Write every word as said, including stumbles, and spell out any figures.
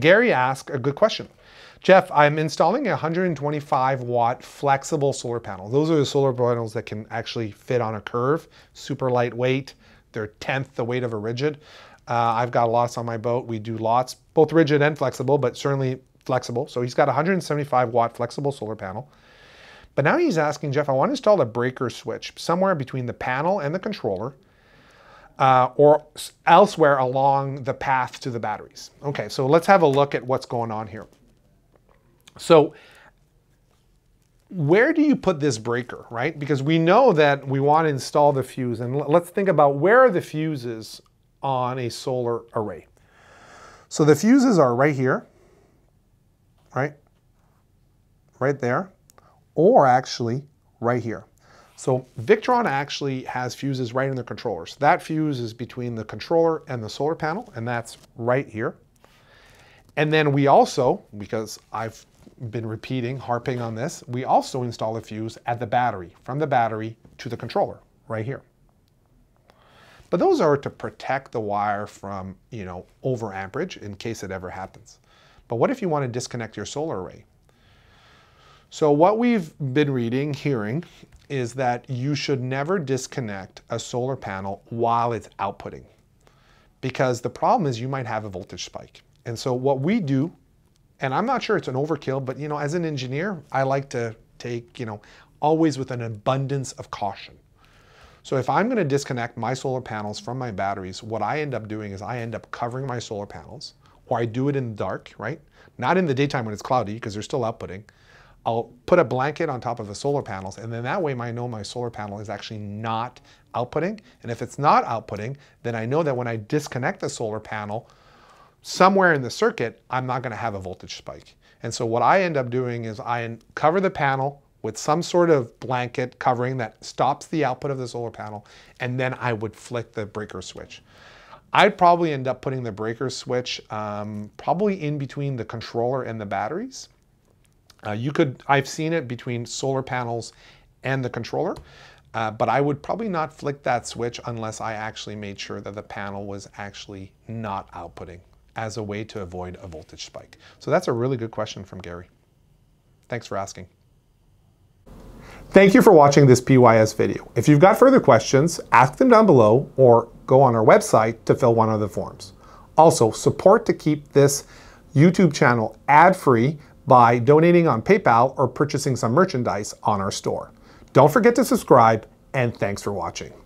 Gary asked a good question. Jeff, I'm installing a one hundred twenty-five watt flexible solar panel. Those are the solar panels that can actually fit on a curve, super lightweight. They're tenth the weight of a rigid. Uh, I've got lots on my boat. We do lots, both rigid and flexible, but certainly flexible. So he's got a one hundred seventy-five watt flexible solar panel. But now he's asking, Jeff, I want to install a breaker switch somewhere between the panel and the controller, uh, or elsewhere along the path to the batteries. Okay, so let's have a look at what's going on here. So where do you put this breaker, right? Because we know that we want to install the fuse, and let's think about where are the fuses on a solar array. So the fuses are right here, right? Right there. Or actually right here. So Victron actually has fuses right in the controllers. That fuse is between the controller and the solar panel, and that's right here. And then we also, because I've been repeating, harping on this, we also install a fuse at the battery, from the battery to the controller, right here. But those are to protect the wire from, you know, over amperage in case it ever happens. But what if you want to disconnect your solar array? So what we've been reading, hearing, is that you should never disconnect a solar panel while it's outputting, because the problem is you might have a voltage spike. And so what we do, and I'm not sure it's an overkill, but you know, as an engineer, I like to take, you know, always with an abundance of caution. So if I'm going to disconnect my solar panels from my batteries, what I end up doing is I end up covering my solar panels, or I do it in the dark, right? Not in the daytime when it's cloudy, because they're still outputting. I'll put a blanket on top of the solar panels, and then that way I know my solar panel is actually not outputting. And if it's not outputting, then I know that when I disconnect the solar panel, somewhere in the circuit, I'm not going to have a voltage spike. And so what I end up doing is I cover the panel with some sort of blanket covering that stops the output of the solar panel, and then I would flick the breaker switch. I'd probably end up putting the breaker switch um, probably in between the controller and the batteries. Uh, you could, I've seen it between solar panels and the controller, uh, but I would probably not flick that switch unless I actually made sure that the panel was actually not outputting, as a way to avoid a voltage spike. So that's a really good question from Gary. Thanks for asking. Thank you for watching this P Y S video. If you've got further questions, ask them down below or go on our website to fill one of the forms. Also, support to keep this YouTube channel ad-free by donating on PayPal or purchasing some merchandise on our store. Don't forget to subscribe, and thanks for watching.